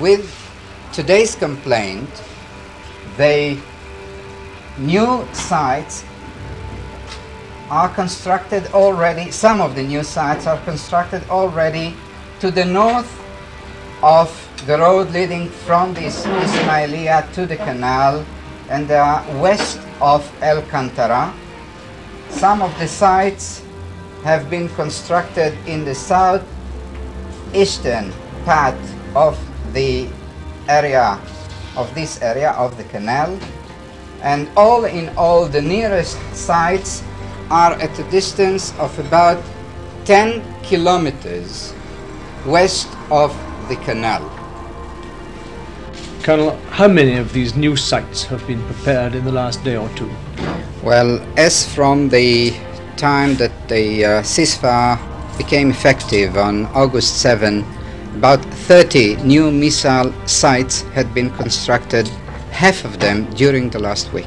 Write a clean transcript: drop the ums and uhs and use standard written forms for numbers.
with today's complaint, the new sites are constructed already, some of the new sites are constructed already to the north of the road leading from the Ismailia to the canal, and they are west of Alcantara. Some of the sites have been constructed in the southeastern part of the area, of this area of the canal, and all in all the nearest sites are at a distance of about 10 kilometers west of the canal. Colonel, how many of these new sites have been prepared in the last day or two? Well, as from the time that the CISFA became effective on August 7, about 30 new missile sites had been constructed, half of them during the last week.